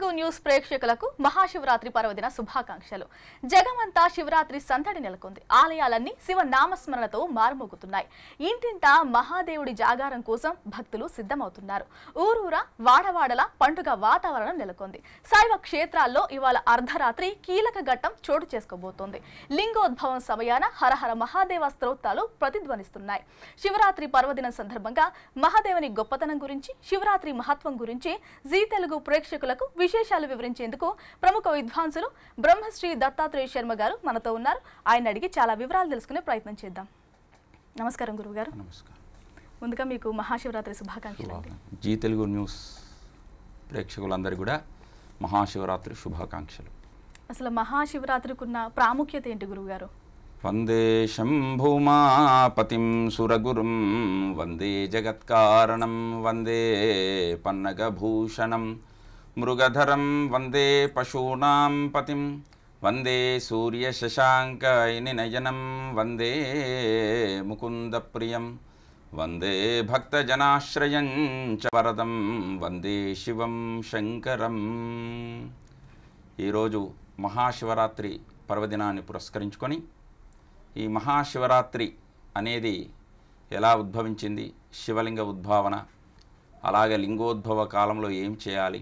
Telugu news ప్రేక్షకులకు మహాశివరాత్రి పర్వదిన శుభాకాంక్షలు. జగమంతా శివరాత్రి సందడి నెలకొంది. ఆలయాలన్నీ శివ నామస్మరణతో మార్మోగుతున్నాయి. ఇంటింటా మహాదేవుడి జాగారం కోసం భక్తులు సిద్ధమవుతున్నారు. ఊరూరా వాడవాడల పండుగ వాతావరణం నెలకొంది. శైవ క్షేత్రాల్లో ఇవాళ అర్ధరాత్రి కీలక ఘట్టం చోటు చేసుకోబోతోంది. లింగోద్భవం సమయాన హరహర మహాదేవ స్తోత్రాలు ప్రతిధ్వనిస్తున్నాయి. శివరాత్రి పర్వదిన సందర్భంగా మహాదేవుని గొప్పతనం గురించి, శివరాత్రి మహత్వం గురించి జీ తెలుగు ప్రేక్షకులకు విశేషాలు వివరించేందుకు ప్రముఖ విద్వాంసులు బ్రహ్మశ్రీ దత్తాత్రేయ శర్మ గారు మనతో ఉన్నారు. ఆయన అడిగి చాలా వివరాలు తెలుసుకునే ప్రయత్నం చేద్దాం. నమస్కారం గురువు గారు. నమస్కారం. ముందుగా మీకు మహాశివరాత్రి శుభాకాంక్షలు. జీ తెలుగు న్యూస్ ప్రేక్షకులందరూ కూడా మహాశివరాత్రి శుభాకాంక్షలు. అసలు మహాశివరాత్రికి ఉన్న ప్రాముఖ్యత ఏంటి గురువు గారు? వందే శంభుమాపతిం సురగురుం వందే జగత్కారణం వందే పన్నగభూషణం మృగధరం వందే పశూనాం పతిం వందే సూర్య శశాంకయనినయనం వందే ముకుందప్రియం వందే భక్తజనాశ్రయం చ వరదం వందే శివం శంకరం. ఈరోజు మహాశివరాత్రి పర్వదినాన్ని పురస్కరించుకొని ఈ మహాశివరాత్రి అనేది ఎలా ఉద్భవించింది, శివలింగ ఉద్భావన, అలాగే లింగోద్భవ కాలంలో ఏం చేయాలి,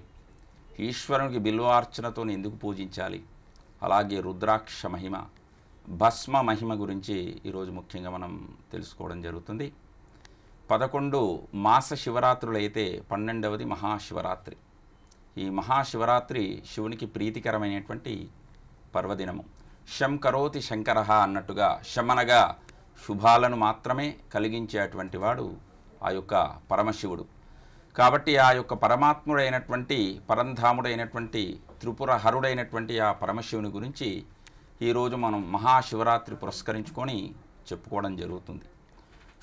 ఈశ్వరునికి బిల్వార్చనతో ఎందుకు పూజించాలి, అలాగే రుద్రాక్ష మహిమ, భస్మ మహిమ గురించి ఈరోజు ముఖ్యంగా మనం తెలుసుకోవడం జరుగుతుంది. 11 మాస శివరాత్రులు అయితే 12వది మహాశివరాత్రి. ఈ మహాశివరాత్రి శివునికి ప్రీతికరమైనటువంటి పర్వదినము. శం కరోతి శంకరః అన్నట్టుగా శమనగా శుభాలను మాత్రమే కలిగించేటువంటి వాడు ఆ యొక్క పరమశివుడు. కాబట్టి ఆ యొక్క పరమాత్ముడైనటువంటి పరంధాముడైనటువంటి త్రిపురహరుడైనటువంటి ఆ పరమశివుని గురించి ఈరోజు మనం మహాశివరాత్రి పురస్కరించుకొని చెప్పుకోవడం జరుగుతుంది.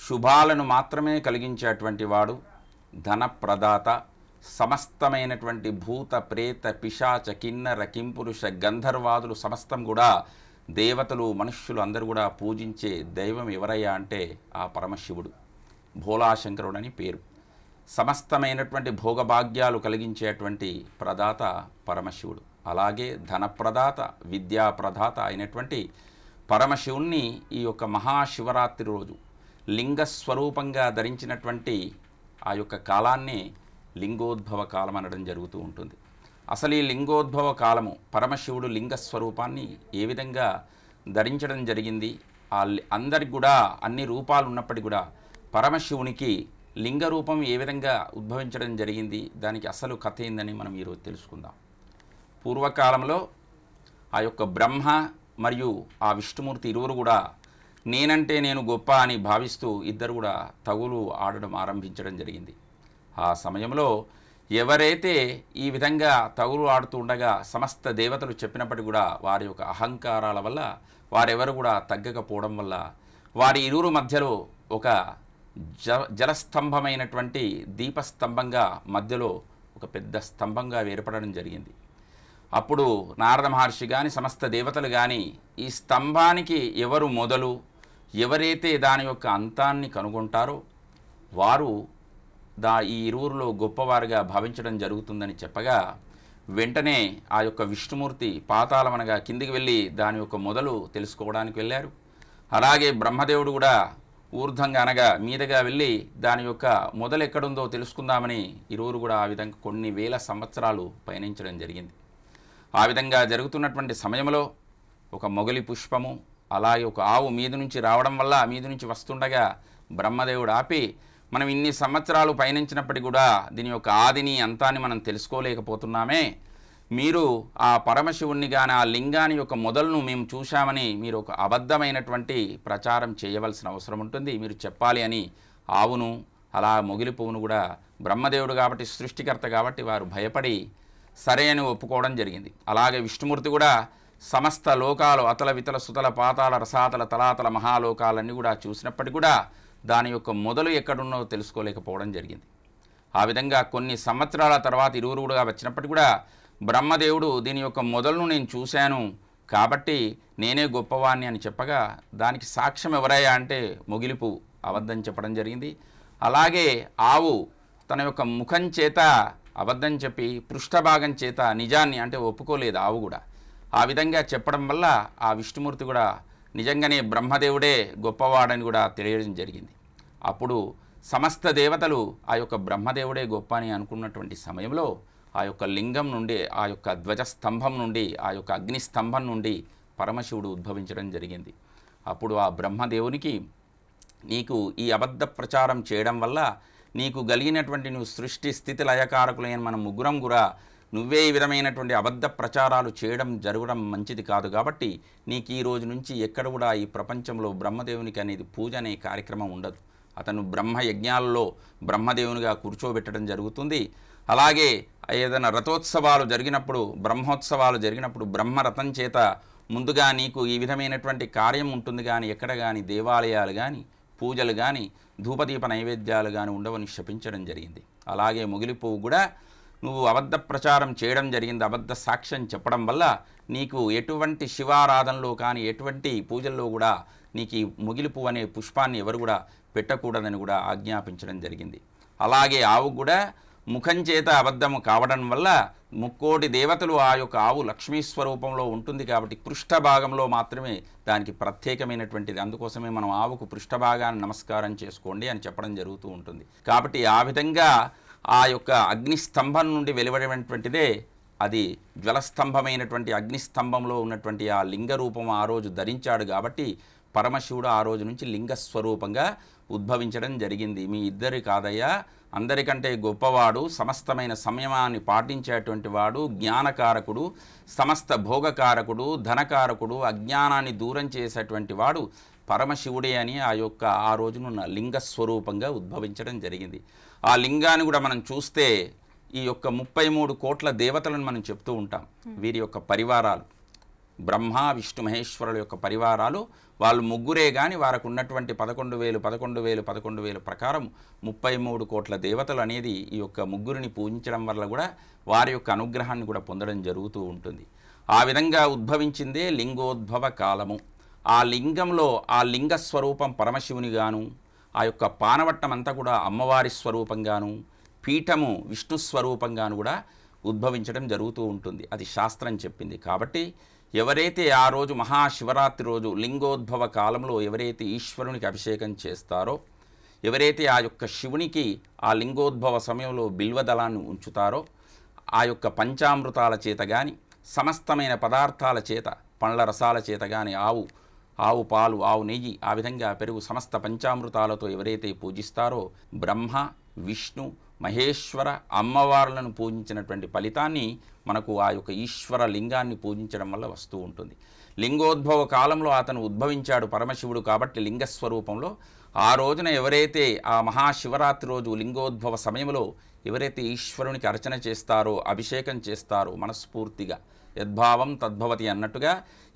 శుభాలను మాత్రమే కలిగించేటువంటి వాడు, ధనప్రదాత, సమస్తమైనటువంటి భూత ప్రేత పిశాచ కిన్నర కింపురుష గంధర్వాదులు సమస్తం కూడా దేవతలు మనుష్యులు అందరూ కూడా పూజించే దైవం ఎవరయ్యా అంటే ఆ పరమశివుడు. భోలాశంకరుడు అని పేరు. సమస్తమైనటువంటి భోగభాగ్యాలు కలిగించేటువంటి ప్రదాత పరమశివుడు. అలాగే ధనప్రదాత, విద్యాప్రదాత అయినటువంటి పరమశివుణ్ణి ఈ యొక్క మహాశివరాత్రి రోజు లింగస్వరూపంగా ధరించినటువంటి ఆ యొక్క కాలాన్ని లింగోద్భవ కాలం అనడం జరుగుతూ ఉంటుంది. అసలు ఈ లింగోద్భవ కాలము పరమశివుడు లింగస్వరూపాన్ని ఏ విధంగా ధరించడం జరిగింది, అందరికి కూడా అన్ని రూపాలు ఉన్నప్పటికీ కూడా పరమశివునికి లింగరూపం ఏ విధంగా ఉద్భవించడం జరిగింది, దానికి అసలు కథ ఏందని మనం ఈరోజు తెలుసుకుందాం. పూర్వకాలంలో ఆ యొక్క బ్రహ్మ మరియు ఆ విష్ణుమూర్తి ఇరువురు కూడా నేనంటే నేను గొప్ప అని భావిస్తూ ఇద్దరు కూడా తగులు ఆడడం ఆరంభించడం జరిగింది. ఆ సమయంలో ఎవరైతే ఈ విధంగా తగులు ఆడుతూ ఉండగా సమస్త దేవతలు చెప్పినప్పటికీ కూడా వారి యొక్క అహంకారాల వల్ల వారెవరు కూడా తగ్గకపోవడం వల్ల వారి ఇరువురు మధ్యలో ఒక జలస్తంభమైనటువంటి దీపస్తంభంగా మధ్యలో ఒక పెద్ద స్తంభంగా ఏర్పడడం జరిగింది. అప్పుడు నారద మహర్షి కానీ సమస్త దేవతలు కానీ ఈ స్తంభానికి ఎవరు మొదలు, ఎవరైతే దాని యొక్క అంతాన్ని కనుగొంటారో వారు ఈ ఇరువురులో గొప్పవారుగా భావించడం జరుగుతుందని చెప్పగా, వెంటనే ఆ యొక్క విష్ణుమూర్తి పాతాళమనగా కిందికి వెళ్ళి దాని యొక్క మొదలు తెలుసుకోవడానికి వెళ్ళారు. అలాగే బ్రహ్మదేవుడు కూడా ఊర్ధ్వంగా అనగా మీదగా వెళ్ళి దాని యొక్క మొదలు ఎక్కడుందో తెలుసుకుందామని ఇరువురు కూడా ఆ విధంగా కొన్ని వేల సంవత్సరాలు పయనించడం జరిగింది. ఆ విధంగా జరుగుతున్నటువంటి సమయంలో ఒక మొగలి పుష్పము అలాగే ఒక ఆవు మీద నుంచి రావడం వల్ల మీద నుంచి వస్తుండగా బ్రహ్మదేవుడు ఆపి, మనం ఇన్ని సంవత్సరాలు పయనించినప్పటికీ కూడా దీని యొక్క ఆదిని అంతాన్ని మనం తెలుసుకోలేకపోతున్నామే, మీరు ఆ పరమశివుణ్ణి కానీ ఆ లింగాన్ని యొక్క మొదలును మేము చూశామని మీరు ఒక అబద్ధమైనటువంటి ప్రచారం చేయవలసిన అవసరం ఉంటుంది, మీరు చెప్పాలి అని ఆవును అలా మొగిలి పువ్వును కూడా బ్రహ్మదేవుడు కాబట్టి సృష్టికర్త కాబట్టి వారు భయపడి సరే అని ఒప్పుకోవడం జరిగింది. అలాగే విష్ణుమూర్తి కూడా సమస్త లోకాలు అతల వితల సుతల పాతాల రసాతల తలాతల మహాలోకాలన్నీ కూడా చూసినప్పటికీ కూడా దాని యొక్క మొదలు ఎక్కడున్నో తెలుసుకోలేకపోవడం జరిగింది. ఆ విధంగా కొన్ని సంవత్సరాల తర్వాత ఇరువురు కూడా వచ్చినప్పటికీ కూడా బ్రహ్మదేవుడు దీని యొక్క మొదలును నేను చూశాను కాబట్టి నేనే గొప్పవాణ్ణి అని చెప్పగా దానికి సాక్ష్యం ఎవరయ్యా అంటే మొగిలిపు అబద్ధం చెప్పడం జరిగింది. అలాగే ఆవు తన యొక్క ముఖం చేత అబద్ధం చెప్పి పృష్ఠ భాగం చేత నిజాన్ని అంటే ఒప్పుకోలేదు ఆవు కూడా। ఆ విధంగా చెప్పడం వల్ల ఆ విష్ణుమూర్తి కూడా నిజంగానే బ్రహ్మదేవుడే గొప్పవాడని కూడా తెలియడం జరిగింది। అప్పుడు సమస్త దేవతలు ఆ యొక్క బ్రహ్మదేవుడే గొప్ప అని అనుకున్నటువంటి సమయంలో ఆ యొక్క లింగం నుండి ఆ యొక్క ధ్వజస్తంభం నుండి ఆ యొక్క అగ్నిస్తంభం నుండి పరమశివుడు ఉద్భవించడం జరిగింది। అప్పుడు ఆ బ్రహ్మదేవునికి నీకు ఈ అబద్ధ ప్రచారం చేయడం వల్ల నీకు గలిగినటువంటి నువ్వు సృష్టి స్థితి లయకారకులైన మన ముగ్గురం కూడా నువ్వే ఈ విధమైనటువంటి అబద్ధ ప్రచారాలు చేయడం జరగడం మంచిది కాదు కాబట్టి నీకు ఈ రోజు నుంచి ఎక్కడ కూడా ఈ ప్రపంచంలో బ్రహ్మదేవునికి అనేది పూజ అనే కార్యక్రమం ఉండదు। అతను బ్రహ్మ యజ్ఞాలలో బ్రహ్మదేవునిగా కూర్చోబెట్టడం జరుగుతుంది। అలాగే ఏదైనా రథోత్సవాలు జరిగినప్పుడు బ్రహ్మోత్సవాలు జరిగినప్పుడు బ్రహ్మరథం చేత ముందుగా నీకు ఈ విధమైనటువంటి కార్యం ఉంటుంది కానీ ఎక్కడ కానీ దేవాలయాలు కానీ పూజలు కానీ ధూపదీప నైవేద్యాలు కానీ ఉండవని శపించడం జరిగింది। అలాగే మొగిలిపోవు కూడా నువ్వు అబద్ధ ప్రచారం చేయడం జరిగింది। అబద్ధ సాక్ష్యం చెప్పడం వల్ల నీకు ఎటువంటి శివారాధనలో కానీ ఎటువంటి పూజల్లో కూడా నీకు మొగిలిపు అనే పుష్పాన్ని ఎవరు కూడా పెట్టకూడదని కూడా ఆజ్ఞాపించడం జరిగింది। అలాగే ఆవు కూడా ముఖం చేత అబద్ధము కావడం వల్ల ముక్కోటి దేవతలు ఆ యొక్క ఆవు లక్ష్మీ స్వరూపంలో ఉంటుంది కాబట్టి పృష్ఠ భాగంలో మాత్రమే దానికి ప్రత్యేకమైనటువంటిది, అందుకోసమే మనం ఆవుకు పృష్ఠ భాగాన్ని నమస్కారం చేసుకోండి అని చెప్పడం జరుగుతూ ఉంటుంది। కాబట్టి ఆ విధంగా ఆ యొక్క అగ్నిస్తంభం నుండి వెలువడేటువంటిదే అది జ్వలస్తంభమైనటువంటి అగ్నిస్తంభంలో ఉన్నటువంటి ఆ లింగ రూపం ఆ రోజు ధరించాడు కాబట్టి పరమశివుడు ఆ రోజు నుంచి లింగస్వరూపంగా ఉద్భవించడం జరిగింది। మీ ఇద్దరి కాదయ్యా, అందరికంటే గొప్పవాడు, సమస్తమైన సంయమాన్ని పాటించేటువంటి వాడు, జ్ఞానకారకుడు, సమస్త భోగకారకుడు, ధనకారకుడు, అజ్ఞానాన్ని దూరం చేసేటువంటి వాడు పరమశివుడే అని ఆ యొక్క ఆ రోజునున్న లింగస్వరూపంగా ఉద్భవించడం జరిగింది। ఆ లింగాన్ని కూడా మనం చూస్తే ఈ యొక్క 33 కోట్ల దేవతలను మనం చెప్తూ ఉంటాం, వీరి యొక్క పరివారాలు బ్రహ్మ విష్ణు మహేశ్వరుల యొక్క పరివారాలు వాళ్ళు ముగ్గురే కానీ వారికి ఉన్నటువంటి 11,000 ప్రకారం 33 కోట్ల దేవతలు అనేది ఈ యొక్క ముగ్గురిని పూజించడం వల్ల కూడా వారి యొక్క అనుగ్రహాన్ని కూడా పొందడం జరుగుతూ ఉంటుంది। ఆ విధంగా ఉద్భవించిందే లింగోద్భవ కాలము। ఆ లింగంలో ఆ లింగ స్వరూపం పరమశివునిగాను, ఆ యొక్క పానవట్టం అంతా కూడా అమ్మవారి స్వరూపంగాను, పీఠము విష్ణు స్వరూపంగాను కూడా ఉద్భవించడం జరుగుతూ ఉంటుంది, అది శాస్త్రం చెప్పింది। కాబట్టి ఎవరైతే ఆ రోజు మహాశివరాత్రి రోజు లింగోద్భవ కాలంలో ఎవరైతే ఈశ్వరునికి అభిషేకం చేస్తారో, ఎవరైతే ఆ యొక్క శివునికి ఆ లింగోద్భవ సమయంలో బిల్వదళాన్ని ఉంచుతారో, ఆ యొక్క పంచామృతాల చేత కానీ సమస్తమైన పదార్థాల చేత పండ్ల రసాల చేత కానీ ఆవు పాలు, ఆవు నెయ్యి, ఆ విధంగా పెరుగు, సమస్త పంచామృతాలతో ఎవరైతే పూజిస్తారో బ్రహ్మ విష్ణు మహేశ్వర అమ్మవార్లను పూజించినటువంటి ఫలితాన్ని మనకు ఆ యొక్క ఈశ్వర లింగాన్ని పూజించడం వల్ల వస్తూ ఉంటుంది। లింగోద్భవ కాలంలో అతను ఉద్భవించాడు పరమశివుడు కాబట్టి లింగస్వరూపంలో ఆ రోజున ఎవరైతే ఆ మహాశివరాత్రి రోజు లింగోద్భవ సమయంలో ఎవరైతే ఈశ్వరునికి అర్చన చేస్తారో, అభిషేకం చేస్తారో, మనస్ఫూర్తిగా యద్భావం తద్భవతి అన్నట్టుగా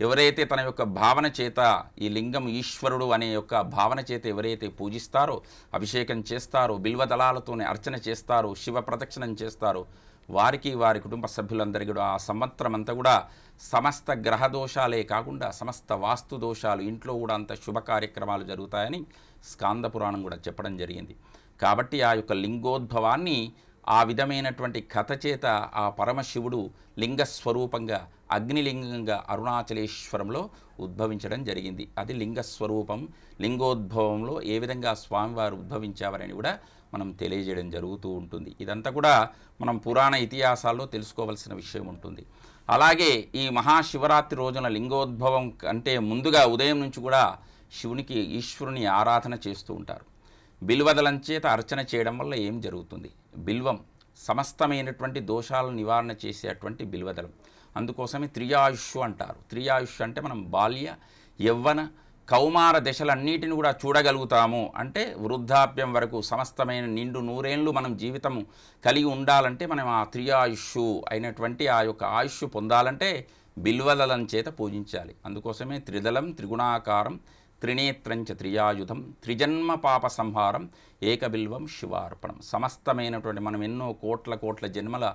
ఎవరైతే తన యొక్క భావన చేత ఈ లింగం ఈశ్వరుడు అనే యొక్క భావన చేత ఎవరైతే పూజిస్తారో, అభిషేకం చేస్తారో, బిల్వదళాలతోనే అర్చన చేస్తారో, శివ ప్రదక్షిణం చేస్తారో వారికి వారి కుటుంబ సభ్యులందరికీ కూడా ఆ సంవత్సరం అంతా కూడా సమస్త గ్రహ దోషాలే కాకుండా సమస్త వాస్తు దోషాలు, ఇంట్లో కూడా అంత శుభ కార్యక్రమాలు జరుగుతాయని స్కాంద పురాణం కూడా చెప్పడం జరిగింది। కాబట్టి ఆ యొక్క లింగోద్భవాన్ని ఆ విధమైనటువంటి కథ చేత ఆ పరమశివుడు లింగస్వరూపంగా అగ్నిలింగంగా అరుణాచలేశ్వరంలో ఉద్భవించడం జరిగింది। అది లింగస్వరూపం। లింగోద్భవంలో ఏ విధంగా స్వామివారు ఉద్భవించారని కూడా మనం తెలియజేయడం జరుగుతూ ఉంటుంది। ఇదంతా కూడా మనం పురాణ ఇతిహాసాల్లో తెలుసుకోవాల్సిన విషయం ఉంటుంది। అలాగే ఈ మహాశివరాత్రి రోజున లింగోద్భవం కంటే ముందుగా ఉదయం నుంచి కూడా శివునికి ఈశ్వరుని ఆరాధన చేస్తూ ఉంటారు। బిల్వదళం చేత అర్చన చేయడం వల్ల ఏం జరుగుతుంది? బిల్వం సమస్తమైనటువంటి దోషాలను నివారణ చేసేటువంటి బిల్వదళం, అందుకోసమే త్రియాయుష్ అంటారు। త్రియాయుష్ అంటే మనం బాల్య యవ్వన కౌమార దశలన్నిటిని కూడా చూడగలుగుతాము అంటే వృద్ధాప్యం వరకు సమస్తమైన నిండు 100 ఏళ్ళు మనం జీవితం కలిగి ఉండాలంటే మనం ఆ త్రియాయుష్ అయినటువంటి ఆ యొక్క ఆయుష్ పొందాలంటే బిల్వదళం చేత పూజించాలి। అందుకోసమే త్రిదళం త్రిగుణాకారం త్రినేత్రం చ త్రియాయుధం త్రిజన్మ పాప సంహారం ఏకబిల్వం శివార్పణం సమస్తమైనటువంటి మనం ఎన్నో కోట్ల జన్మల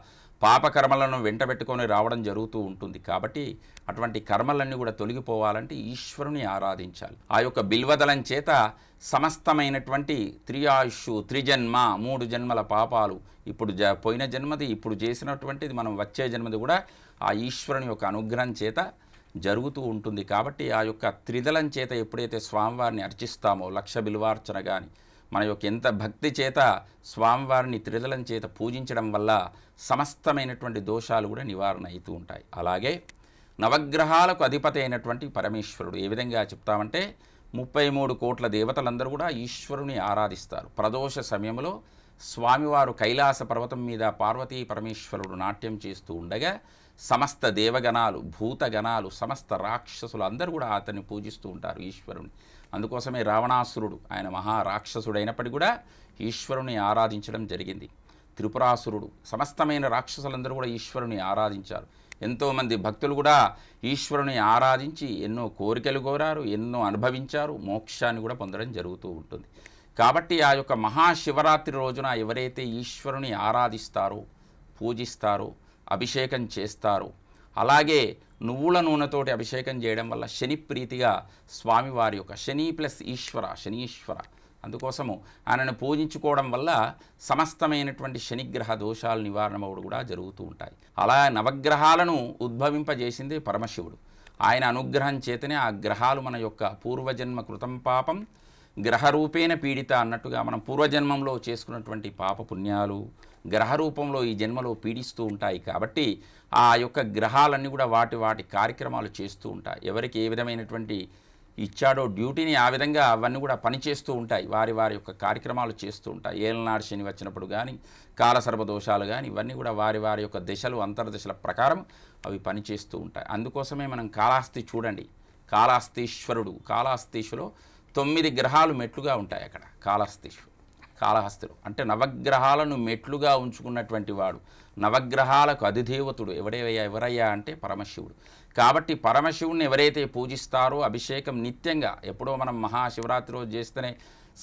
పాప కర్మలను వెంటబెట్టుకొని రావడం జరుగుతూ ఉంటుంది కాబట్టి అటువంటి కర్మలన్నీ కూడా తొలగిపోవాలంటే ఈశ్వరుని ఆరాధించాలి ఆ యొక్క బిల్వదలం చేత సమస్తమైనటువంటి త్రియాయుషు త్రిజన్మ 3 జన్మల పాపాలు ఇప్పుడు పోయిన జన్మది ఇప్పుడు చేసినటువంటిది మనం వచ్చే జన్మది కూడా ఆ ఈశ్వరుని యొక్క అనుగ్రహం చేత జరుగుతూ ఉంటుంది కాబట్టి ఆ యొక్క త్రిదలం చేత ఎప్పుడైతే స్వామివారిని అర్చిస్తామో లక్ష బిల్వార్చన గాని మన యొక్క ఎంత భక్తి చేత స్వామివారిని త్రిదలం చేత పూజించడం వల్ల సమస్తమైనటువంటి దోషాలు కూడా నివారణ అవుతూ ఉంటాయి అలాగే నవగ్రహాలకు అధిపతి అయినటువంటి పరమేశ్వరుడు ఏ విధంగా చెప్తామంటే 33 కోట్ల దేవతలందరూ కూడా ఈశ్వరుని ఆరాధిస్తారు ప్రదోష సమయంలో స్వామివారు కైలాస పర్వతం మీద పార్వతీ పరమేశ్వరుడు నాట్యం చేస్తూ ఉండగా సమస్త దేవగణాలు భూతగణాలు సమస్త రాక్షసులు అందరూ కూడా అతన్ని పూజిస్తూ ఉంటారు ఈశ్వరుని అందుకోసమే రావణాసురుడు ఆయన మహా రాక్షసుడైనప్పటికీ కూడా ఈశ్వరుని ఆరాధించడం జరిగింది త్రిపురాసురుడు సమస్తమైన రాక్షసులందరూ కూడా ఈశ్వరుని ఆరాధించారు ఎంతోమంది భక్తులు కూడా ఈశ్వరుని ఆరాధించి ఎన్నో కోరికలు కోరారు ఎన్నో అనుభవించారు మోక్షాన్ని కూడా పొందడం జరుగుతూ ఉంటుంది కాబట్టి ఆ యొక్క మహాశివరాత్రి రోజున ఎవరైతే ఈశ్వరుని ఆరాధిస్తారో పూజిస్తారో అభిషేకం చేస్తారో అలాగే నువ్వుల నూనెతోటి అభిషేకం చేయడం వల్ల శని ప్రీతిగా స్వామివారి యొక్క శని ప్లస్ ఈశ్వర శనీశ్వర అందుకోసము ఆయనను పూజించుకోవడం వల్ల సమస్తమైనటువంటి శనిగ్రహ దోషాలు నివారణమవుడు కూడా జరుగుతూ ఉంటాయి అలా నవగ్రహాలను ఉద్భవింపజేసింది పరమశివుడు ఆయన అనుగ్రహం చేతనే ఆ గ్రహాలు మన యొక్క పూర్వజన్మ కృతం పాపం గ్రహరూపేణ పీడిత అన్నట్టుగా మనం పూర్వజన్మంలో చేసుకున్నటువంటి పాప పుణ్యాలు గ్రహరూపంలో ఈ జన్మలో పీడిస్తూ ఉంటాయి కాబట్టి ఆ యొక్క గ్రహాలన్నీ కూడా వాటి వాటి కార్యక్రమాలు చేస్తూ ఉంటాయి ఎవరికి ఏ విధమైనటువంటి ఇచ్చాడో డ్యూటీని ఆ విధంగా అవన్నీ కూడా పనిచేస్తూ ఉంటాయి వారి వారి యొక్క కార్యక్రమాలు చేస్తూ ఉంటాయి ఏలనాడు శని వచ్చినప్పుడు కానీ కాలసర్పదోషాలు కానీ ఇవన్నీ కూడా వారి వారి యొక్క దశలు అంతర్దశల ప్రకారం అవి పనిచేస్తూ ఉంటాయి అందుకోసమే మనం కాళహస్తి చూడండి కాళహస్తీశ్వరుడు కాళహస్తీశ్వరుడు 9 గ్రహాలు మెట్లుగా ఉంటాయి అక్కడ కాళహస్తిలో అంటే నవగ్రహాలను మెట్లుగా ఉంచుకున్నటువంటి వాడు నవగ్రహాలకు అధిదేవతుడు ఎవరయ్యా అంటే పరమశివుడు కాబట్టి పరమశివుని ఎవరైతే పూజిస్తారో అభిషేకం నిత్యంగా ఎప్పుడో మనం మహాశివరాత్రి రోజు చేస్తేనే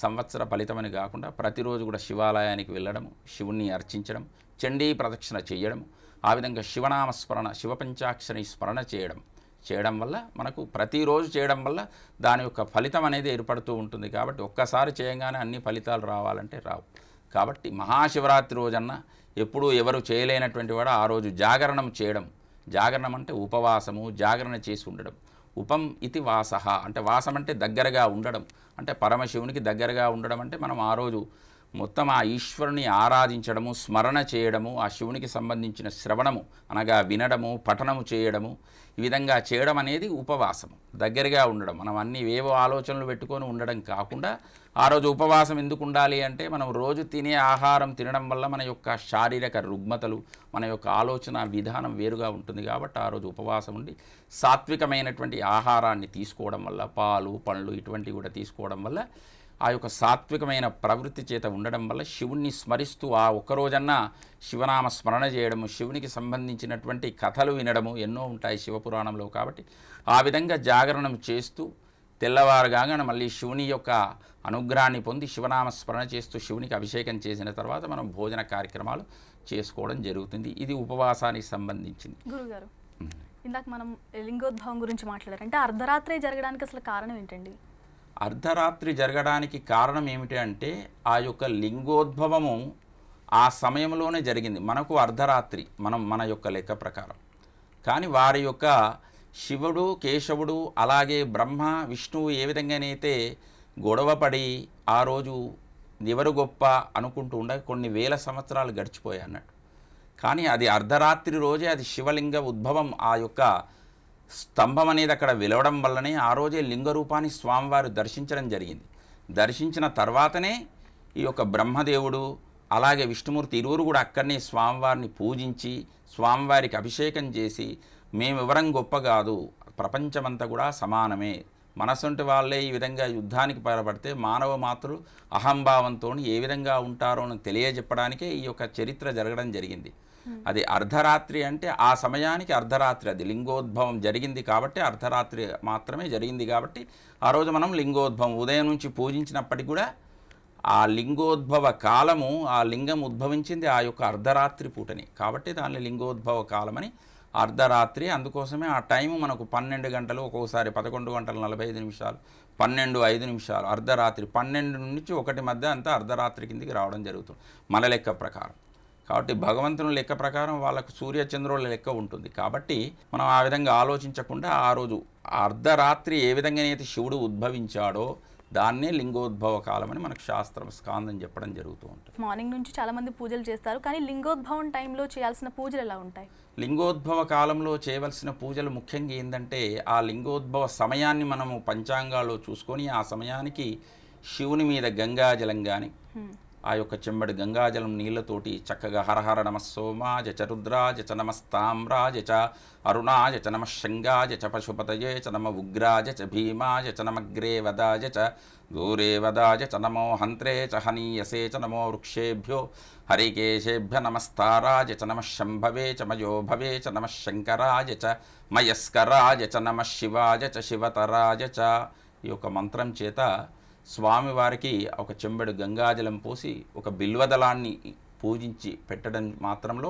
సంవత్సర ఫలితమని కాకుండా ప్రతిరోజు కూడా శివాలయానికి వెళ్ళడము శివుణ్ణి అర్చించడం చండీ ప్రదక్షిణ చేయడము ఆ విధంగా శివనామస్మరణ శివపంచాక్షరి స్మరణ చేయడం వల్ల మనకు ప్రతిరోజు చేయడం వల్ల దాని యొక్క ఫలితం అనేది ఏర్పడుతూ ఉంటుంది కాబట్టి ఒక్కసారి చేయగానే అన్ని ఫలితాలు రావాలంటే రావు కాబట్టి మహాశివరాత్రి రోజన్నా ఎప్పుడూ ఎవరు చేయలేనటువంటి వాడు ఆ రోజు జాగరణం చేయడం జాగరణం అంటే ఉపవాసము జాగరణ చేసి ఉండడం ఉపం ఇది వాసః అంటే వాసం అంటే దగ్గరగా ఉండడం అంటే పరమశివునికి దగ్గరగా ఉండడం అంటే మనం ఆ రోజు మొత్తం ఆ ఈశ్వరుని ఆరాధించడము స్మరణ చేయడము ఆ శివునికి సంబంధించిన శ్రవణము అనగా వినడము పఠనము చేయడము ఈ విధంగా చేయడం అనేది ఉపవాసము దగ్గరగా ఉండడం మనం అన్ని ఏవో ఆలోచనలు పెట్టుకొని ఉండడం కాకుండా ఆ రోజు ఉపవాసం ఎందుకు ఉండాలి అంటే మనం రోజు తినే ఆహారం తినడం వల్ల మన యొక్క శారీరక రుగ్మతలు మన యొక్క ఆలోచన విధానం వేరుగా ఉంటుంది కాబట్టి ఆ రోజు ఉపవాసం ఉండి సాత్వికమైనటువంటి ఆహారాన్ని తీసుకోవడం వల్ల పాలు పండ్లు ఇటువంటివి కూడా తీసుకోవడం వల్ల ఆ యొక్క సాత్వికమైన ప్రవృత్తి చేత ఉండడం వల్ల శివుణ్ణి స్మరిస్తూ ఆ ఒక్కరోజన్నా శివనామ స్మరణ చేయడము శివునికి సంబంధించినటువంటి కథలు వినడము ఎన్నో ఉంటాయి శివపురాణంలో కాబట్టి ఆ విధంగా జాగరణం చేస్తూ తెల్లవారుగానే మళ్ళీ శివుని యొక్క అనుగ్రహాన్ని పొంది శివనామ స్మరణ చేస్తూ శివునికి అభిషేకం చేసిన తర్వాత మనం భోజన కార్యక్రమాలు చేసుకోవడం జరుగుతుంది ఇది ఉపవాసానికి సంబంధించింది గురుగారు ఇందాక మనం లింగోద్భవం గురించి మాట్లాడారంటే అర్ధరాత్రి జరగడానికి అసలు కారణం ఏంటండి అర్ధరాత్రి జరగడానికి కారణం ఏమిటి అంటే ఆ యొక్క లింగోద్భవము ఆ సమయంలోనే జరిగింది మనకు అర్ధరాత్రి మన యొక్క లెక్క ప్రకారం కానీ వారి యొక్క శివుడు కేశవుడు అలాగే బ్రహ్మ విష్ణువు ఏ విధంగానైతే గొడవపడి ఆ రోజు ఎవరు గొప్ప అనుకుంటూ ఉండగా కొన్ని వేల సంవత్సరాలు గడిచిపోయాయి అన్నట్టు కానీ అది అర్ధరాత్రి రోజే అది శివలింగ ఉద్భవం ఆ యొక్క స్తంభం అనేది అక్కడ వెలవడం వల్లనే ఆ రోజే లింగరూపాన్ని స్వామివారు దర్శించడం జరిగింది దర్శించిన తర్వాతనే ఈ యొక్క బ్రహ్మదేవుడు అలాగే విష్ణుమూర్తి ఇరువురు కూడా అక్కడనే స్వామివారిని పూజించి స్వామివారికి అభిషేకం చేసి మేమెవరం గొప్ప కాదు ప్రపంచమంతా కూడా సమానమే మనసుంటి వాళ్ళే ఈ విధంగా యుద్ధానికి పాల్పడితే మానవ మాతృలు అహంభావంతో ఏ విధంగా ఉంటారో అని తెలియజెప్పడానికే ఈ యొక్క చరిత్ర జరగడం జరిగింది అది అర్ధరాత్రి అంటే ఆ సమయానికి అర్ధరాత్రి అది లింగోద్భవం జరిగింది కాబట్టి అర్ధరాత్రి మాత్రమే జరిగింది కాబట్టి ఆ రోజు మనం లింగోద్భవం ఉదయం నుంచి పూజించినప్పటికీ కూడా ఆ లింగోద్భవ కాలము ఆ లింగం ఉద్భవించింది ఆ యొక్క అర్ధరాత్రి పూటని కాబట్టి దాన్ని లింగోద్భవ కాలమని అర్ధరాత్రి అందుకోసమే ఆ టైము మనకు 12 గంటలు ఒక్కోసారి 11:45 12:05 అర్ధరాత్రి 12 నుంచి 1 మధ్య అంతా అర్ధరాత్రి కిందికి రావడం జరుగుతుంది మన లెక్క ప్రకారం కాబట్టి భగవంతుని లెక్క ప్రకారం వాళ్ళకు సూర్యచంద్రుల లెక్క ఉంటుంది కాబట్టి మనం ఆ విధంగా ఆలోచించకుండా ఆ రోజు అర్ధరాత్రి ఏ విధంగానైతే శివుడు ఉద్భవించాడో దాన్నే లింగోద్భవ కాలం అని మనకు శాస్త్రం స్కాందం చెప్పడం జరుగుతూ ఉంటుంది. మార్నింగ్ నుంచి చాలా మంది పూజలు చేస్తారు కానీ లింగోద్భవం టైంలో చేయాల్సిన పూజలు ఎలా ఉంటాయి? లింగోద్భవ కాలంలో చేయవలసిన పూజలు ముఖ్యంగా ఏంటంటే ఆ లింగోద్భవ సమయాన్ని మనము పంచాంగాల్లో చూసుకొని ఆ సమయానికి శివుని మీద గంగాజలం కానీ ఆ యొక్క చెంబడి గంగాజలం నీళ్లతోటి చక్కగా హరహర నమస్సోమా జచ రుద్రా జచ నమస్తామ్రా జచ అరుణా జచ నమ శృంగా జచ పశుపతయే చ నమ ఉగ్రా జచ భీమా జచ నమగ్రే వదా జచ గౌరే వదా జచ నమో హంత్రే చ హనీయసే చ నమో వృక్షేభ్యో హరికేశేభ్య నమస్తారా జచ నమ శంభవే చ మయో భవే చ నమ శంకరా జచ మయస్కరా జచ నమ శివా జచ శివతరా జచ. ఈ యొక్క మంత్రం చేత స్వామివారికి ఒక చెంబెడు గంగాజలం పోసి ఒక బిల్వదళాన్ని పూజించి పెట్టడం మాత్రంలో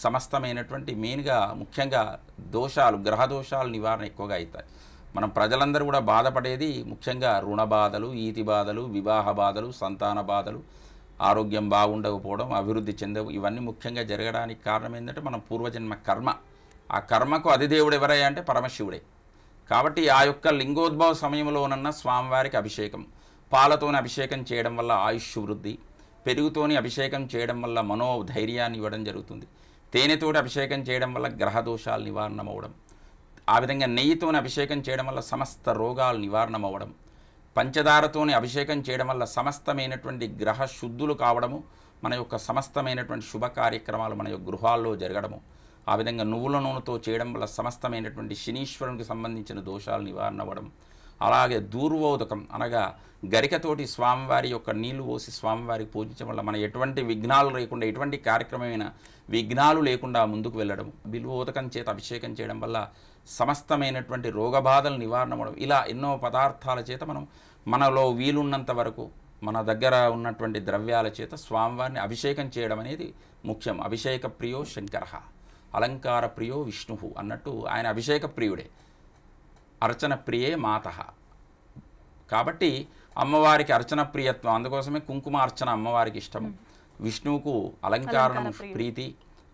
సమస్తమైనటువంటి మెయిన్గా ముఖ్యంగా దోషాలు గ్రహదోషాల నివారణ ఎక్కువగా అవుతాయి. మనం ప్రజలందరూ కూడా బాధపడేది ముఖ్యంగా రుణ బాధలు, ఈతి బాధలు, వివాహ బాధలు, సంతాన బాధలు, ఆరోగ్యం బాగుండకపోవడం, అభివృద్ధి చెందవు, ఇవన్నీ ముఖ్యంగా జరగడానికి కారణం ఏంటంటే మనం పూర్వజన్మ కర్మ. ఆ కర్మకు అధిదేవుడు ఎవరయ్యా అంటే పరమశివుడే. కాబట్టి ఆ యొక్క లింగోద్భవ సమయంలోనన్న స్వామివారికి అభిషేకం, పాలతోని అభిషేకం చేయడం వల్ల ఆయుష్ వృద్ధి, పెరుగుతోని అభిషేకం చేయడం వల్ల మనోధైర్యాన్ని ఇవ్వడం జరుగుతుంది, తేనెతోటి అభిషేకం చేయడం వల్ల గ్రహదోషాలు నివారణ అవ్వడం, ఆ విధంగా నెయ్యితోని అభిషేకం చేయడం వల్ల సమస్త రోగాలు నివారణం అవ్వడం, పంచదారతోని అభిషేకం చేయడం వల్ల సమస్తమైనటువంటి గ్రహ శుద్ధులు కావడము, మన యొక్క సమస్తమైనటువంటి శుభ కార్యక్రమాలు మన యొక్క గృహాల్లో జరగడము, ఆ విధంగా నువ్వుల నూనెతో చేయడం వల్ల సమస్తమైనటువంటి శనీశ్వరునికి సంబంధించిన దోషాలు నివారణ అవ్వడం, అలాగే దూర్వోదకం అనగా గరికతోటి స్వామివారి యొక్క నీళ్లు పోసి స్వామివారికి పూజించడం వల్ల మన ఎటువంటి విఘ్నాలు లేకుండా, ఎటువంటి కార్యక్రమమైన విఘ్నాలు లేకుండా ముందుకు వెళ్ళడం, బిల్వోదకం చేత అభిషేకం చేయడం వల్ల సమస్తమైనటువంటి రోగబాధలు నివారణ అవ్వడం, ఇలా ఎన్నో పదార్థాల చేత మనం మనలో వీలున్నంత వరకు మన దగ్గర ఉన్నటువంటి ద్రవ్యాల చేత స్వామివారిని అభిషేకం చేయడం అనేది ముఖ్యం. అభిషేక ప్రియో శంకర అలంకార ప్రియో విష్ణు అన్నట్టు ఆయన అభిషేక ప్రియుడే, అర్చన ప్రియే మాత. కాబట్టి అమ్మవారికి అర్చన ప్రియత్వం, అందుకోసమే కుంకుమ అర్చన అమ్మవారికి ఇష్టం, విష్ణువుకు అలంకారం ప్రీతి,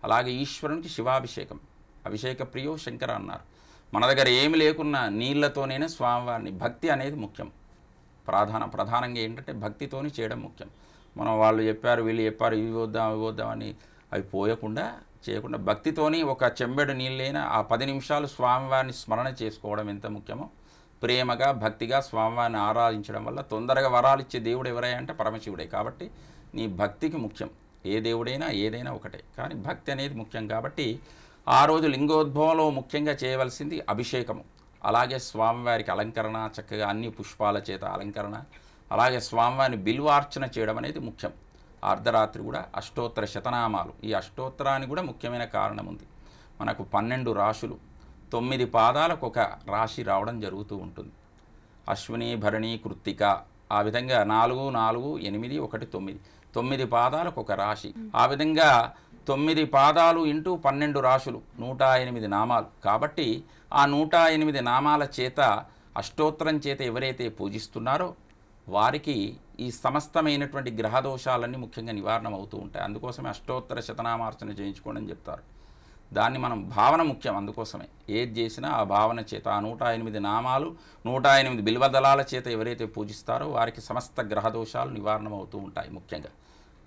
అలాగే ఈశ్వరునికి శివాభిషేకం. అభిషేక ప్రియో శంకర అన్నారు. మన దగ్గర ఏమి లేకున్నా నీళ్లతోనే స్వామివారిని భక్తి అనేది ముఖ్యం. ప్రధానంగా ఏంటంటే భక్తితోని చేయడం ముఖ్యం. మనం వాళ్ళు చెప్పారు, వీళ్ళు చెప్పారు, ఇవి వద్దాం ఇవి వద్దామని అవి పోయకుండా చేయకుండా భక్తితోని ఒక చెంబెడు నీళ్ళైనా ఆ 10 నిమిషాలు స్వామివారిని స్మరణ చేసుకోవడం ఎంత ముఖ్యమో ప్రేమగా భక్తిగా స్వామివారిని ఆరాధించడం వల్ల తొందరగా వరాలు ఇచ్చే దేవుడు ఎవరైనా పరమశివుడే. కాబట్టి నీ భక్తికి ముఖ్యం, ఏ దేవుడైనా ఏదైనా ఒకటే, కానీ భక్తి అనేది ముఖ్యం. కాబట్టి ఆ రోజు లింగోద్భవంలో ముఖ్యంగా చేయవలసింది అభిషేకము, అలాగే స్వామివారికి అలంకరణ, చక్కగా అన్ని పుష్పాల చేత అలంకరణ, అలాగే స్వామివారిని బిల్వార్చన చేయడం అనేది ముఖ్యం. అర్ధరాత్రి కూడా అష్టోత్తర శతనామాలు, ఈ అష్టోత్తరానికి కూడా ముఖ్యమైన కారణం ఉంది. మనకు 12 రాశులు 9 పాదాలకు ఒక రాశి రావడం జరుగుతూ ఉంటుంది. అశ్విని, భరణి, కృత్తిక, ఆ విధంగా 4, 4, 8, 1, 9 9 పాదాలకు ఒక రాశి, ఆ విధంగా 9 పాదాలు ఇంటూ 12 రాశులు 108 నామాలు. కాబట్టి ఆ 108 నామాల చేత అష్టోత్తరం చేత ఎవరైతే పూజిస్తున్నారో వారికి ఈ సమస్తమైనటువంటి గ్రహదోషాలన్నీ ముఖ్యంగా నివారణ అవుతూ ఉంటాయి. అందుకోసమే అష్టోత్తర శతనామార్చన చేయించుకోండి అని చెప్తారు. దాన్ని మనం భావన ముఖ్యం, అందుకోసమే ఏది చేసినా ఆ భావన చేత ఆ 108 నామాలు 108 బిల్వదళాల చేత ఎవరైతే పూజిస్తారో వారికి సమస్త గ్రహదోషాలు నివారణ అవుతూ ఉంటాయి ముఖ్యంగా.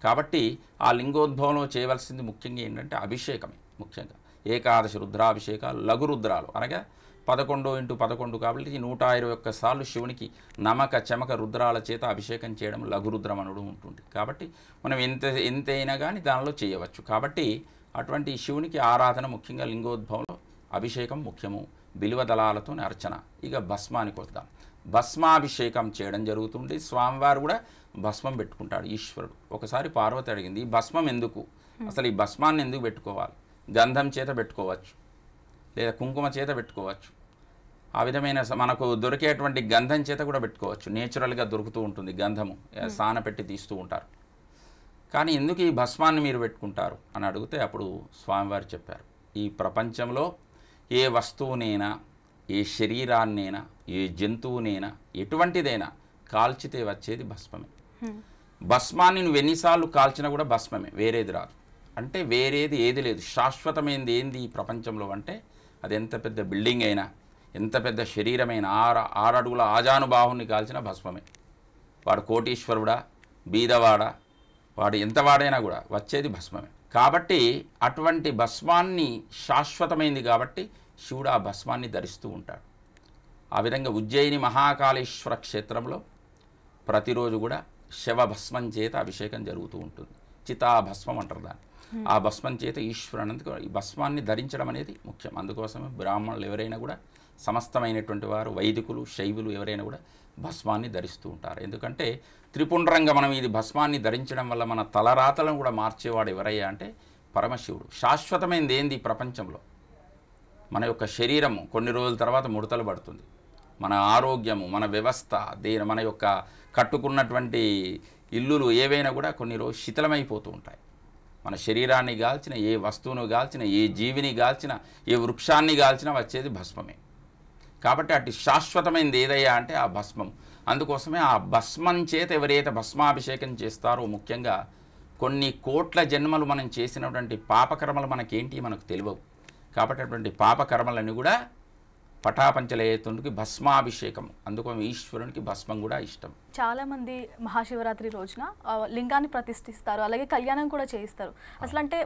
కాబట్టి ఆ లింగోద్భవంలో చేయవలసింది ముఖ్యంగా ఏంటంటే అభిషేకమే. ముఖ్యంగా 11 రుద్రాభిషేకాలు, లఘు రుద్రాలు అనగా 11 x 11 కాబట్టి 121 సార్లు శివునికి నమక చమక రుద్రాల చేత అభిషేకం చేయడం లఘురుద్రం అనడం ఉంటుంది. కాబట్టి మనం ఎంతైనా కానీ దానిలో చేయవచ్చు. కాబట్టి అటువంటి శివునికి ఆరాధన ముఖ్యంగా లింగోద్భవంలో అభిషేకం ముఖ్యము, బిల్వదళాలతో అర్చన. ఇక భస్మానికి వద్దాం. భస్మాభిషేకం చేయడం జరుగుతుంది. స్వామివారు కూడా భస్మం పెట్టుకుంటాడు ఈశ్వరుడు. ఒకసారి పార్వతి అడిగింది, భస్మం ఎందుకు, అసలు ఈ భస్మాన్ని ఎందుకు పెట్టుకోవాలి, గంధం చేత పెట్టుకోవచ్చు లేదా కుంకుమ చేత పెట్టుకోవచ్చు, ఆ విధమైన మనకు దొరికేటువంటి గంధం చేత కూడా పెట్టుకోవచ్చు. నేచురల్ గా దొరుకుతూ ఉంటుంది గంధము, సానపెట్టి తీస్తూ ఉంటారు. కానీ ఎందుకు ఈ భస్మాన్ని మీరు పెట్టుకుంటారు అని అడిగితే అప్పుడు స్వామివారు చెప్పారు, ఈ ప్రపంచంలో ఏ వస్తువునైనా, ఏ శరీరాన్నైనా, ఏ జంతువునైనా, ఎటువంటిదైనా కాల్చితే వచ్చేది భస్మమే. భస్మాన్ని నువ్వు ఎన్నిసార్లు కాల్చినా కూడా భస్మమే, వేరేది రాదు. అంటే వేరేది ఏది లేదు. శాశ్వతమైనది ఏంది ఈ ప్రపంచంలో అంటే అది ఎంత పెద్ద బిల్డింగ్ అయినా, ఎంత పెద్ద శరీరమైన, 6 అడుగుల ఆజానుబాహుని కాల్చిన భస్మమే. వాడు కోటీశ్వరుడా, బీదవాడా, వాడు ఎంత వాడైనా కూడా వచ్చేది భస్మమే. కాబట్టి అటువంటి భస్మాన్ని శాశ్వతమైంది కాబట్టి శివుడు ఆ భస్మాన్ని ధరిస్తూ ఉంటాడు. ఆ విధంగా ఉజ్జయిని మహాకాళేశ్వర క్షేత్రంలో ప్రతిరోజు కూడా శవభస్మం చేత అభిషేకం జరుగుతూ ఉంటుంది. చితాభస్మం అంటారు దాన్ని. ఆ భస్మం చేత ఈశ్వరునందుకు ఈ భస్మాన్ని ధరించడం అనేది ముఖ్యం. అందుకోసమే బ్రాహ్మణులు ఎవరైనా కూడా, సమస్తమైనటువంటి వారు, వైదికులు, శైవులు ఎవరైనా కూడా భస్మాన్ని ధరిస్తూ ఉంటారు. ఎందుకంటే త్రిపుండ్రంగా మనం ఇది భస్మాన్ని ధరించడం వల్ల మన తలరాతలను కూడా మార్చేవాడు ఎవరయ్యా అంటే పరమశివుడు. శాశ్వతమైనది ఏంది ఈ ప్రపంచంలో? మన యొక్క శరీరము కొన్ని రోజుల తర్వాత ముడతలు పడుతుంది. మన ఆరోగ్యము, మన వ్యవస్థ, మన యొక్క కట్టుకున్నటువంటి ఇల్లులు ఏవైనా కూడా కొన్ని రోజు శిథిలమైపోతూ ఉంటాయి. మన శరీరాన్ని గాల్చిన, ఏ వస్తువును గాల్చిన, ఏ జీవిని గాల్చిన, ఏ వృక్షాన్ని గాల్చినా వచ్చేది భస్మమే. కాబట్టి అటు శాశ్వతమైనది ఏదయ్యా అంటే ఆ భస్మం. అందుకోసమే ఆ భస్మం చేత ఎవరైతే భస్మాభిషేకం చేస్తారో, ముఖ్యంగా కొన్ని కోట్ల జన్మలు మనం చేసినటువంటి పాపకర్మలు మనకేంటి మనకు తెలియవు. కాబట్టి అటువంటి పాపకర్మలన్నీ కూడా పటాపంచలయ్యేందుకు భస్మాభిషేకం. అందుకని ఈశ్వరునికి భస్మం కూడా ఇష్టం. చాలామంది మహాశివరాత్రి రోజున లింగాన్ని ప్రతిష్ఠిస్తారు, అలాగే కళ్యాణం కూడా చేయిస్తారు. అసలు అంటే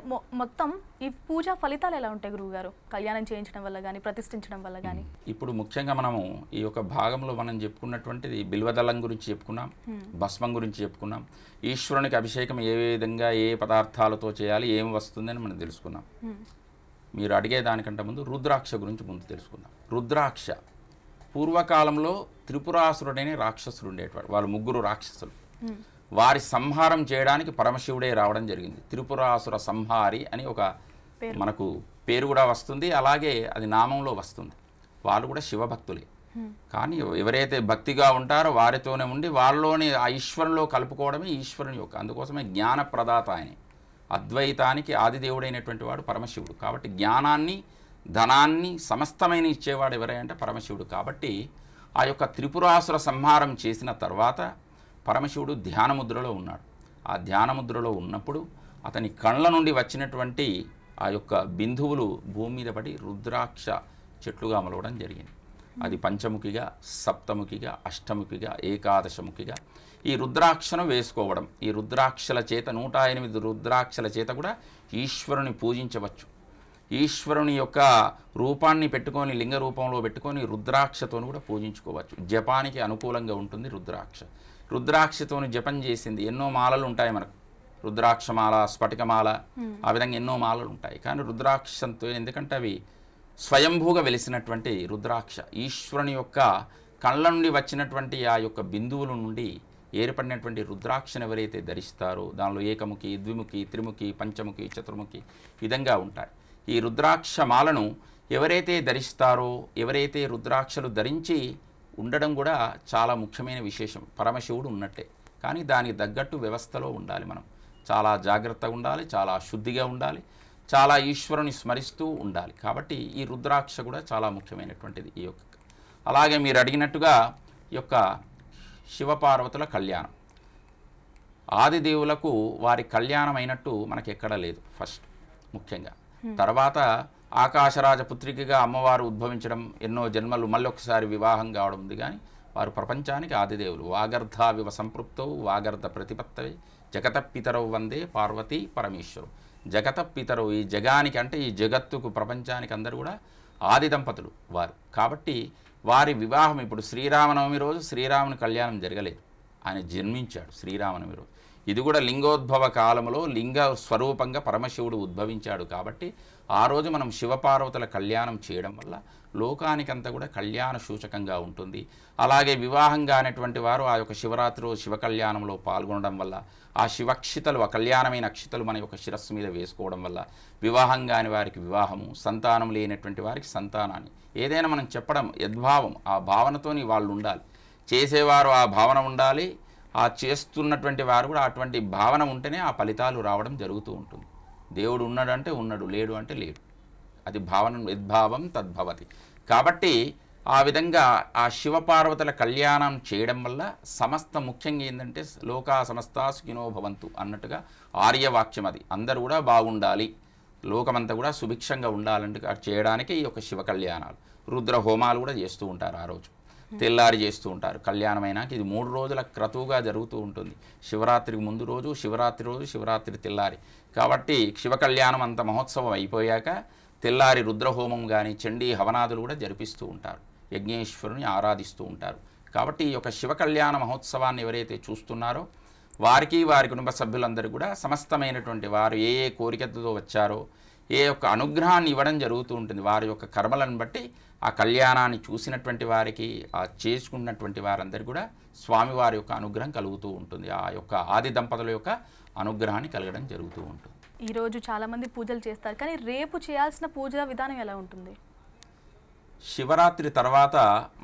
మొత్తం ఈ పూజ ఫలితాలు ఎలా ఉంటాయి గురువుగారు, కళ్యాణం చేయించడం వల్ల కానీ, ప్రతిష్ఠించడం వల్ల కానీ? ఇప్పుడు ముఖ్యంగా మనము ఈ యొక్క భాగంలో మనం చెప్పుకున్నటువంటిది బిల్వదళం గురించి చెప్పుకున్నాం, భస్మం గురించి చెప్పుకున్నాం, ఈశ్వరునికి అభిషేకం ఏ విధంగా ఏ పదార్థాలతో చేయాలి, ఏం వస్తుందని మనం తెలుసుకున్నాం. మీరు అడిగేదానికంటే ముందు రుద్రాక్ష గురించి ముందు తెలుసుకుందాం. రుద్రాక్ష పూర్వకాలంలో త్రిపురాసురుడైన రాక్షసుడు ఉండేటువంటి, వాళ్ళు ముగ్గురు రాక్షసులు. వారి సంహారం చేయడానికి పరమశివుడే రావడం జరిగింది. త్రిపురాసుర సంహారి అని ఒక మనకు పేరు కూడా వస్తుంది, అలాగే అది నామంలో వస్తుంది. వాళ్ళు కూడా శివభక్తులే. కానీ ఎవరైతే భక్తిగా ఉంటారో వారితోనే ఉండి వాళ్ళలోని ఆ ఈశ్వరంలో కలుపుకోవడమే ఈశ్వరుని యొక్క. అందుకోసమే జ్ఞాన ప్రదాత అని, అద్వైతానికి ఆదిదేవుడైనటువంటి వాడు పరమశివుడు. కాబట్టి జ్ఞానాన్ని, ధనాన్ని, సమస్తమైన ఇచ్చేవాడు ఎవరైనా పరమశివుడు. కాబట్టి ఆ యొక్క త్రిపురాసుర సంహారం చేసిన తర్వాత పరమశివుడు ధ్యానముద్రలో ఉన్నాడు. ఆ ధ్యానముద్రలో ఉన్నప్పుడు అతని కళ్ళ నుండి వచ్చినటువంటి ఆ యొక్క బిందువులు భూమి మీద పడి రుద్రాక్ష చెట్లుగా అమలవడం జరిగింది. అది పంచముఖిగా, సప్తముఖిగా, అష్టముఖిగా, ఏకాదశముఖిగా ఈ రుద్రాక్షను వేసుకోవడం. ఈ రుద్రాక్షల చేత 108 రుద్రాక్షల చేత కూడా ఈశ్వరుని పూజించవచ్చు. ఈశ్వరుని యొక్క రూపాన్ని పెట్టుకొని, లింగ రూపంలో పెట్టుకొని రుద్రాక్షతోను కూడా పూజించుకోవచ్చు. జపానికి అనుకూలంగా ఉంటుంది రుద్రాక్ష. రుద్రాక్షతోను జపం చేసింది ఎన్నో మాలలు ఉంటాయి మనకు, రుద్రాక్షమాల, స్ఫటికమాల, ఆ విధంగా ఎన్నో మాలలు ఉంటాయి. కానీ రుద్రాక్షంతో, ఎందుకంటే అవి స్వయంభూగా వెలిసినటువంటి రుద్రాక్ష, ఈశ్వరుని యొక్క కళ్ళ నుండి వచ్చినటువంటి ఆ యొక్క బిందువుల నుండి ఏర్పడినటువంటి రుద్రాక్షను ఎవరైతే ధరిస్తారో దానిలో ఏకముఖి, ద్విముఖి, త్రిముఖి, పంచముఖి, చతుర్ముఖి విధంగా ఉంటాయి. ఈ రుద్రాక్షమాలను ఎవరైతే ధరిస్తారో, ఎవరైతే రుద్రాక్షలు ధరించి ఉండడం కూడా చాలా ముఖ్యమైన విశేషం. పరమశివుడు ఉన్నట్టే, కానీ దానికి తగ్గట్టు వ్యవస్థలో ఉండాలి. మనం చాలా జాగ్రత్తగా ఉండాలి, చాలా శుద్ధిగా ఉండాలి, చాలా ఈశ్వరుని స్మరిస్తూ ఉండాలి. కాబట్టి ఈ రుద్రాక్ష కూడా చాలా ముఖ్యమైనటువంటిది ఈ యొక్క. అలాగే మీరు అడిగినట్టుగా ఈ యొక్క శివపార్వతుల కళ్యాణం, ఆదిదేవులకు వారి కళ్యాణం అయినట్టు మనకి ఎక్కడా లేదు ఫస్ట్ ముఖ్యంగా. తర్వాత ఆకాశరాజ పుత్రికగా అమ్మవారు ఉద్భవించడం, ఎన్నో జన్మలు మళ్ళొకసారి వివాహం కావడం ఉంది. కానీ వారు ప్రపంచానికి ఆదిదేవులు. వాగర్ధావివ సంపృప్తవు వాగర్ధ ప్రతిపత్తవి జగత పితరవు వందే పార్వతీ పరమేశ్వరు. జగత పితరు ఈ జగానికి అంటే ఈ జగత్తుకు, ప్రపంచానికి అందరూ కూడా ఆది దంపతులు వారు. కాబట్టి వారి వివాహం ఇప్పుడు శ్రీరామనవమి రోజు శ్రీరాముని కళ్యాణం జరగలేదు, ఆయన జన్మించాడు శ్రీరామనవమి రోజు. ఇది కూడా లింగోద్భవ కాలంలో లింగ స్వరూపంగా పరమశివుడు ఉద్భవించాడు. కాబట్టి ఆ రోజు మనం శివపార్వతుల కళ్యాణం చేయడం వల్ల లోకానికంతా కూడా కళ్యాణ సూచకంగా ఉంటుంది. అలాగే వివాహంగా అనేటువంటి వారు ఆ యొక్క శివరాత్రి శివ కళ్యాణంలో పాల్గొనడం వల్ల, ఆ శివక్షితలు, ఆ కళ్యాణమైన అక్షితలు మన యొక్క శిరస్సు మీద వేసుకోవడం వల్ల వివాహం కాని వారికి వివాహము, సంతానం లేనటువంటి వారికి సంతానాన్ని, ఏదైనా మనం చెప్పడం యద్భావం ఆ భావనతోని వాళ్ళు ఉండాలి. చేసేవారు ఆ భావన ఉండాలి, ఆ చేస్తున్నటువంటి వారు కూడా అటువంటి భావన ఉంటేనే ఆ ఫలితాలు రావడం జరుగుతూ ఉంటుంది. దేవుడు ఉన్నాడంటే ఉన్నాడు, లేడు అంటే లేడు. అది భావన, యద్భావం తద్భవతి. కాబట్టి ఆ విధంగా ఆ శివపార్వతుల కళ్యాణం చేయడం వల్ల సమస్త, ముఖ్యంగా ఏంటంటే లోకా సమస్త సుఖినో భవంతు అన్నట్టుగా ఆర్యవాక్యం. అది అందరూ కూడా బాగుండాలి, లోకమంతా కూడా సుభిక్షంగా ఉండాలంటే చేయడానికి ఈ యొక్క శివ కళ్యాణాలు, రుద్ర హోమాలు కూడా చేస్తూ ఉంటారు. ఆ రోజు తెల్లారి చేస్తూ ఉంటారు కళ్యాణమైనాక. ఇది 3 రోజుల క్రతువుగా జరుగుతూ ఉంటుంది. శివరాత్రికి ముందు రోజు, శివరాత్రి రోజు, శివరాత్రి తెల్లారి. కాబట్టి శివ కళ్యాణం అంత మహోత్సవం అయిపోయాక తెల్లారి రుద్రహోమం కానీ చండీ హవనాదులు కూడా జరిపిస్తూ ఉంటారు, యజ్ఞేశ్వరుని ఆరాధిస్తూ ఉంటారు. కాబట్టి ఈ యొక్క శివ కళ్యాణ మహోత్సవాన్ని ఎవరైతే చూస్తున్నారో వారికి, వారి కుటుంబ సభ్యులందరూ కూడా సమస్తమైనటువంటి వారు ఏ ఏ కోరికతో వచ్చారో ఏ యొక్క అనుగ్రహాన్ని ఇవ్వడం జరుగుతూ ఉంటుంది. వారి యొక్క కర్మలను బట్టి ఆ కళ్యాణాన్ని చూసినటువంటి వారికి, ఆ చేసుకున్నటువంటి వారందరూ కూడా స్వామివారి యొక్క అనుగ్రహం కలుగుతూ ఉంటుంది. ఆ యొక్క ఆది దంపతుల యొక్క అనుగ్రహాన్ని కలగడం జరుగుతూ ఉంటుంది. ఈరోజు చాలామంది పూజలు చేస్తారు, కానీ రేపు చేయాల్సిన పూజా విధానం ఎలా ఉంటుంది? శివరాత్రి తర్వాత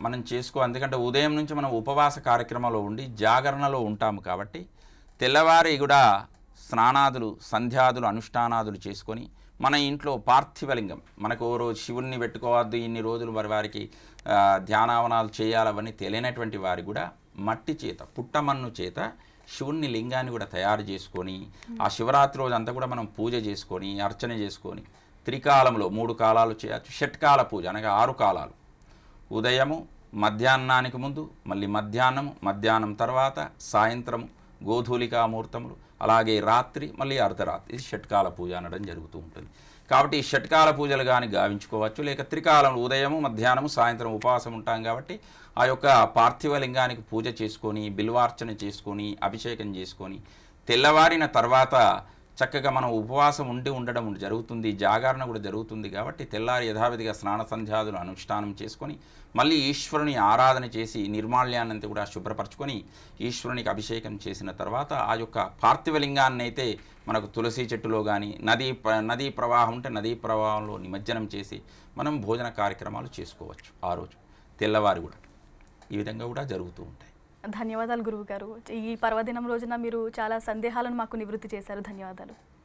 మనం చేసుకో, ఎందుకంటే ఉదయం నుంచి మనం ఉపవాస కార్యక్రమంలో ఉండి జాగరణలో ఉంటాము. కాబట్టి తెల్లవారి కూడా స్నానాదులు, సంధ్యాదులు, అనుష్ఠానాదులు చేసుకొని మన ఇంట్లో పార్థివలింగం, మనకు ఓ రోజు శివుణ్ణి పెట్టుకోవద్దు, ఇన్ని రోజులు మరి వారికి ధ్యానావనాలు చేయాలవన్నీ తెలియనటువంటి వారు కూడా మట్టి చేత, పుట్టమన్ను చేత శివుణ్ణి లింగాన్ని కూడా తయారు చేసుకొని ఆ శివరాత్రి రోజు అంతా కూడా మనం పూజ చేసుకొని అర్చన చేసుకొని త్రికాలంలో 3 కాలాలు చేయవచ్చు. షట్కాల పూజ అనగా 6 కాలాలు, ఉదయము, మధ్యాహ్నానికి ముందు, మళ్ళీ మధ్యాహ్నము, మధ్యాహ్నం తర్వాత, సాయంత్రము, గోధూలికా ముహూర్తములు, అలాగే రాత్రి, మళ్ళీ అర్ధరాత్రి. ఇది షట్కాల పూజ అనడం జరుగుతూ ఉంటుంది. కాబట్టి ఈ షట్కాల పూజలు కానీ గావించుకోవచ్చు, లేక త్రికాలంలో ఉదయము, మధ్యాహ్నము, సాయంత్రం ఉపవాసం ఉంటాం. కాబట్టి ఆ యొక్క పార్థివలింగానికి పూజ చేసుకొని, బిల్వార్చన చేసుకొని, అభిషేకం చేసుకొని తెల్లవారిన తర్వాత చక్కగా మనం ఉపవాసం ఉండడం జరుగుతుంది, జాగరణ కూడా జరుగుతుంది. కాబట్టి తెల్లారి యథావిధిగా స్నాన సంధ్యాదులు అనుష్ఠానం చేసుకొని మళ్ళీ ఈశ్వరుని ఆరాధన చేసి నిర్మాల్యాన్నంతా కూడా శుభ్రపరచుకొని ఈశ్వరునికి అభిషేకం చేసిన తర్వాత ఆ యొక్క పార్థివలింగాన్ని అయితే మనకు తులసి చెట్టులో కానీ, నదీ ప్రవాహం ఉంటే నదీ ప్రవాహంలో నిమజ్జనం చేసి మనం భోజన కార్యక్రమాలు చేసుకోవచ్చు. ఆ రోజు తెల్లవారు కూడా ఈ విధంగా కూడా జరుగుతూ ఉంటాయి. ధన్యవాదాలు గురువు గారు, ఈ పర్వదినం రోజున మీరు చాలా సందేహాలను మాకు నివృత్తి చేశారు. ధన్యవాదాలు.